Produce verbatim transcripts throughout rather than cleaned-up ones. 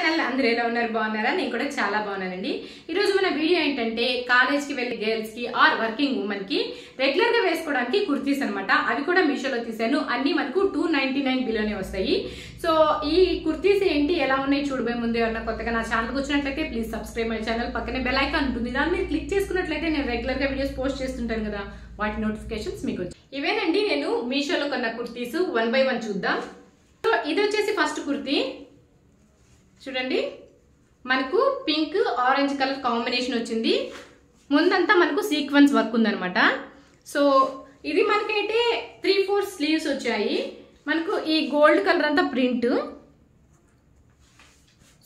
channel andre owner bonnara nenu kuda chaala bonnanandi ee roju mana video entante college ki velli girls ki or working women ki regular ga vesukodaniki kurtis anamata avi kuda Meesho lo teesanu anni manaku two ninety-nine below ne vastayi so ee kurtis enti ela unnai chuduve munde anna kottaga na channel ku vachinatlayite please subscribe my channel pakkane bell icon untundi danni meer click chesukunnatlayite nenu regular ga videos post chestuntanu kada what notifications మీకు ఇవేనండి నేను మీషోలో కొన్న kurtis one by one చూద్దాం. So ఇది వచ్చేసి first kurti చూడండి, మనకు పింక్ ఆరెంజ్ కలర్ కాంబినేషన్ వచ్చింది. ముందంతా మనకు సీక్వెన్స్ వర్క్ ఉందన్నమాట. సో ఇది మనకైతే త్రీ ఫోర్ స్లీవ్స్ వచ్చాయి. మనకు ఈ గోల్డ్ కలర్ అంతా ప్రింట్,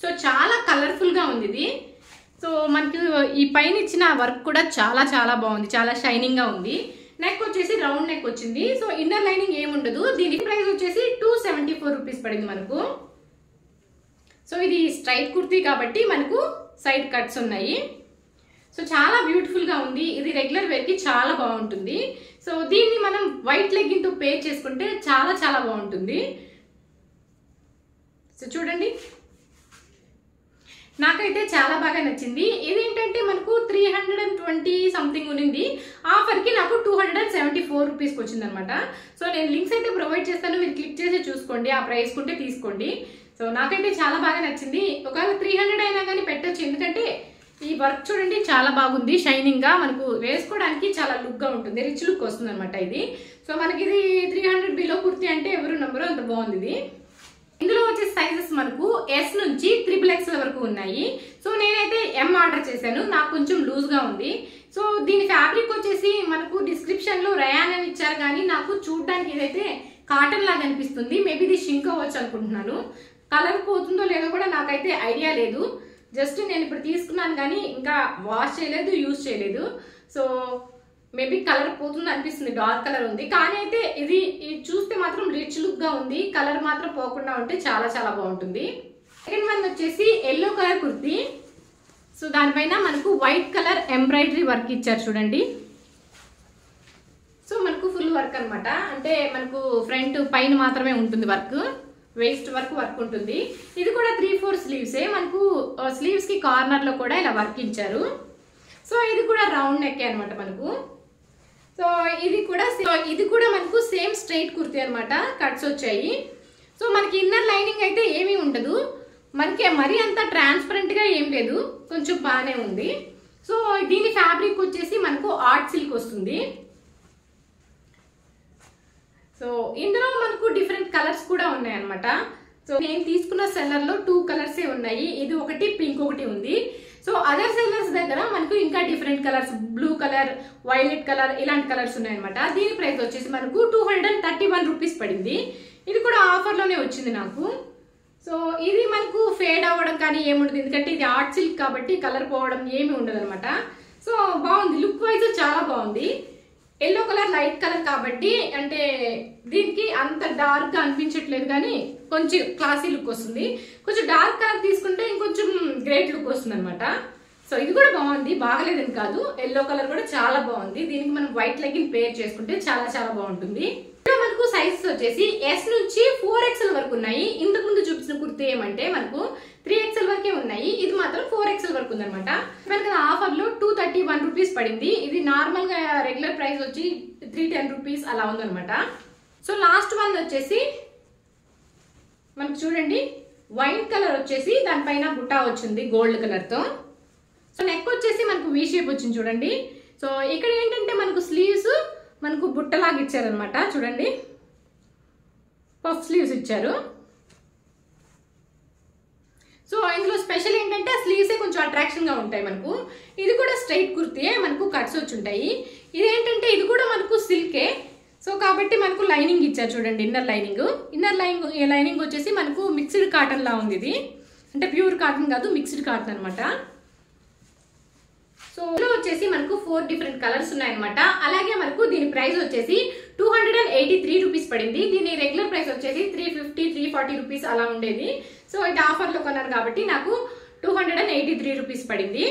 సో చాలా కలర్ఫుల్గా ఉంది ఇది. సో మనకి ఈ పైన ఇచ్చిన వర్క్ కూడా చాలా చాలా బాగుంది, చాలా షైనింగ్గా ఉంది. నెక్ వచ్చేసి రౌండ్ నెక్ వచ్చింది. సో ఇన్నర్ లైనింగ్ ఏముండదు. దీని ప్రైస్ వచ్చేసి టూ సెవెంటీ ఫోర్ రూపీస్ పడింది మనకు. సో ఇది స్ట్రైట్ కుర్తీ కాబట్టి మనకు సైడ్ కట్స్ ఉన్నాయి. సో చాలా బ్యూటిఫుల్గా ఉంది. ఇది రెగ్యులర్ వేర్కి చాలా బాగుంటుంది. సో దీన్ని మనం వైట్ లెగ్గింగ్తో పేర్ చేసుకుంటే చాలా చాలా బాగుంటుంది. సో చూడండి, నాకైతే చాలా బాగా నచ్చింది. ఇదేంటంటే మనకు three hundred and twenty something ఉన్నింది, ఆఫర్కి నాకు two hundred and seventy four రూపీస్కి వచ్చిందనమాట. సో నేను లింక్స్ అయితే ప్రొవైడ్ చేస్తాను, మీరు క్లిక్ చేసి చూసుకోండి, ఆ ప్రైస్ కుంటే తీసుకోండి. సో నాకైతే చాలా బాగా నచ్చింది. ఒకవేళ త్రీ హండ్రెడ్ అయినా కానీ పెట్టచ్చు, ఎందుకంటే ఈ వర్క్ చూడండి చాలా బాగుంది, షైనింగ్గా మనకు వేసుకోవడానికి చాలా లుక్గా ఉంటుంది, రిచ్ లుక్ వస్తుంది అనమాట ఇది. సో మనకి ఇది త్రీ హండ్రెడ్ బిలో కుర్తి అంటే ఎవరు నెంబరు అంత బాగుంది ఇది. ఇందులో వచ్చే సైజెస్ మనకు ఎస్ నుంచి ట్రిపుల్ ఎక్స్ వరకు ఉన్నాయి. సో నేనైతే ఎం ఆర్డర్ చేశాను, నాకు కొంచెం లూజ్గా ఉంది. సో దీని ఫ్యాబ్రిక్ వచ్చేసి మనకు డిస్క్రిప్షన్లో రయాన్ అని ఇచ్చారు, కానీ నాకు చూడడానికి ఏదైతే కాటన్ లాగా అనిపిస్తుంది. మేబీ ఇది షింక్ అవ్వచ్చు అనుకుంటున్నాను. కలర్ పోతుందో లేదో కూడా నాకైతే ఐడియా లేదు. జస్ట్ నేను ఇప్పుడు తీసుకున్నాను, కానీ ఇంకా వాష్ చేయలేదు, యూజ్ చేయలేదు. సో మేబీ కలర్ పోతుంది అనిపిస్తుంది, డార్క్ కలర్ ఉంది. కానీ అయితే ఇది చూస్తే మాత్రం రిచ్ లుక్గా ఉంది, కలర్ మాత్రం పోకుండా ఉంటే చాలా చాలా బాగుంటుంది. సెకండ్ వన్ వచ్చేసి ఎల్లో కలర్ కుర్తీ. సో దానిపైన మనకు వైట్ కలర్ ఎంబ్రాయిడరీ వర్క్ ఇచ్చారు చూడండి. సో మనకు ఫుల్ వర్క్ అనమాట, అంటే మనకు ఫ్రంట్ పైన మాత్రమే ఉంటుంది వర్క్, వేస్ట్ వరకు వర్క్ ఉంటుంది. ఇది కూడా త్రీ ఫోర్ స్లీవ్సే, మనకు స్లీవ్స్కి కార్నర్లో కూడా ఇలా వర్క్ ఇచ్చారు. సో ఇది కూడా రౌండ్ నెక్కే అనమాట మనకు. సో ఇది కూడా ఇది కూడా మనకు సేమ్ స్ట్రైట్ కుర్తీ అనమాట, కట్స్ వచ్చాయి. సో మనకి ఇన్నర్ లైనింగ్ అయితే ఏమీ ఉండదు, మనకి మరీ అంత ట్రాన్స్పరెంట్గా ఏం లేదు, కొంచెం బాగానే ఉంది. సో దీని ఫ్యాబ్రిక్ వచ్చేసి మనకు ఆర్ట్ సిల్క్ వస్తుంది. సో ఇందులో మనకు డిఫరెంట్ కలర్స్ కూడా ఉన్నాయన్నమాట. సో నేను తీసుకున్న సెల్లర్లో టూ కలర్సే ఉన్నాయి, ఇది ఒకటి పింక్ ఒకటి ఉంది. సో అదర్ సెల్లర్స్ దగ్గర మనకు ఇంకా different colours, blue colour, violet colour, ఇలాంటి కలర్స్ ఉన్నాయన్నమాట. దీని ప్రైస్ వచ్చేసి మనకు two hundred and thirty one rupees పడింది. ఇది కూడా ఆఫర్లోనే వచ్చింది నాకు. సో ఇది మనకు ఫేడ్ అవ్వడం కానీ ఏముండదు, ఎందుకంటే ఇది ఆర్ట్ సిల్క్ కాబట్టి కలర్ పోవడం ఏమి ఉండదు అనమాట. సో బాగుంది, లుక్ వైజ్ చాలా బాగుంది. ఎల్లో కలర్ లైట్ కలర్ కాబట్టి అంటే దీనికి అంత డార్క్గా అనిపించట్లేదు, కానీ కొంచెం క్లాసీ లుక్ వస్తుంది. కొంచెం డార్క్ కలర్ తీసుకుంటే ఇంకొంచెం గ్రేట్ లుక్ వస్తుంది అనమాట. సో ఇది కూడా బాగుంది, బాగలేదని కాదు. ఎల్లో కలర్ కూడా చాలా బాగుంది, దీనికి మనం వైట్ లెగ్గింగ్ పేర్ చేసుకుంటే చాలా చాలా బాగుంటుంది. ఇక్కడ మనకు సైజెస్ వచ్చేసి ఎస్ నుంచి ఫోర్ ఎక్స్ఎల్ వరకు ఉన్నాయి. ఇంతకు ముందు చూపించిన కుర్తి ఏమంటే మనకు త్రీ ఎక్స్ఎల్ వరకే ఉన్నాయి, ఇది మాత్రం ఫోర్ ఎక్స్ఎల్ వరకు ఉందనమాట. మనకి ఆఫర్లో టూ థర్టీ వన్ రూపీస్ పడింది. ఇది నార్మల్గా రెగ్యులర్ ప్రైస్ వచ్చి త్రీ టెన్ రూపీస్ అలా ఉందనమాట. సో లాస్ట్ వన్ వచ్చేసి మనకు చూడండి వైట్ కలర్ వచ్చేసి దానిపైన బుట్టా వచ్చింది గోల్డ్ కలర్తో. సో నెక్ వచ్చేసి మనకు వీ షేప్ వచ్చింది చూడండి. సో ఇక్కడ ఏంటంటే మనకు స్లీవ్స్ మనకు బుట్టలాగా ఇచ్చారనమాట చూడండి, పఫ్ స్లీవ్స్ ఇచ్చారు. సో ఇందులో స్పెషల్ ఏంటంటే స్లీవ్సే కొంచెం అట్రాక్షన్గా ఉంటాయి మనకు. ఇది కూడా స్ట్రైట్ కుర్తీయే, మనకు కట్స్ వచ్చి ఉంటాయి. ఇదేంటంటే ఇది కూడా మనకు సిల్కే, సో కాబట్టి మనకు లైనింగ్ ఇచ్చారు చూడండి, inner lining. Inner lining lining వచ్చేసి మనకు మిక్స్డ్ కాటన్లా ఉంది ఇది, అంటే ప్యూర్ కాటన్ కాదు, మిక్స్డ్ కాటన్ అనమాట. సో ఇందులో వచ్చేసి మనకు ఫోర్ డిఫరెంట్ కలర్స్ ఉన్నాయన్నమాట. అలాగే మనకు దీని ప్రైస్ వచ్చేసి two hundred and eighty three rupees పడింది. దీని రెగ్యులర్ ప్రైస్ వచ్చేసి three fifty three forty rupees అలా ఉండేది. సో ఇది ఆఫర్లో కొన్నాను కాబట్టి నాకు two hundred and eighty three rupees పడింది.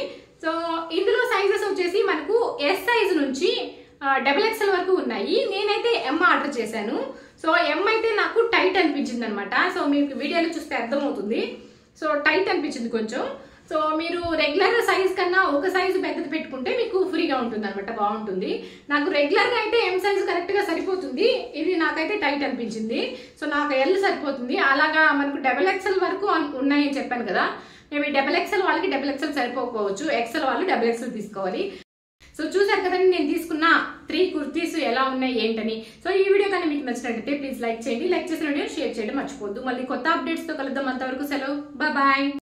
సో ఇందులో సైజెస్ వచ్చేసి మనకు ఎస్ సైజ్ నుంచి డబుల్ ఎక్స్ఎల్ వరకు ఉన్నాయి. నేనైతే ఎం ఆర్డర్ చేశాను. సో ఎం అయితే నాకు టైట్ అనిపించింది అనమాట. సో మీకు వీడియోలో చూస్తే అర్థమవుతుంది. So tight and కొంచెం సో మీరు రెగ్యులర్ సైజ్ కన్నా ఒక సైజ్ పెద్దది పెట్టుకుంటే మీకు ఫ్రీగా ఉంటుందన్నమాట, బాగుంటుంది. నాకు రెగ్యులర్ గా అయితే ఎం సైజ్ కరెక్ట్ గా సరిపోతుంది, ఇది నాకైతే టైట్ అనిపించింది. సో నాకు ఎల్ సరిపోతుంది. అలాగా మనకు డబుల్ ఎక్సెల్ వరకు ఉన్నాయని చెప్పాను కదా, మేబీ డబుల్ ఎక్సెల్ వాళ్ళకి డబుల్ ఎక్సెల్ సరిపోకపోవచ్చు, ఎక్సెల్ వాళ్ళు డబుల్ ఎక్సెల్ తీసుకోవాలి. సో చూసారు కదండి నేను తీసుకున్న త్రీ కుర్తీస్ ఎలా ఉన్నాయి ఏంటని. సో ఈ వీడియో కానీ మీకు నచ్చినట్లయితే ప్లీజ్ లైక్ చేయండి, లైక్ చేసిన వీడియో షేర్ చేయడం మర్చిపోద్దు. మళ్ళీ కొత్త అప్డేట్స్ తో కలుద్దాం, అంతవరకు సెలవు, బాయ్.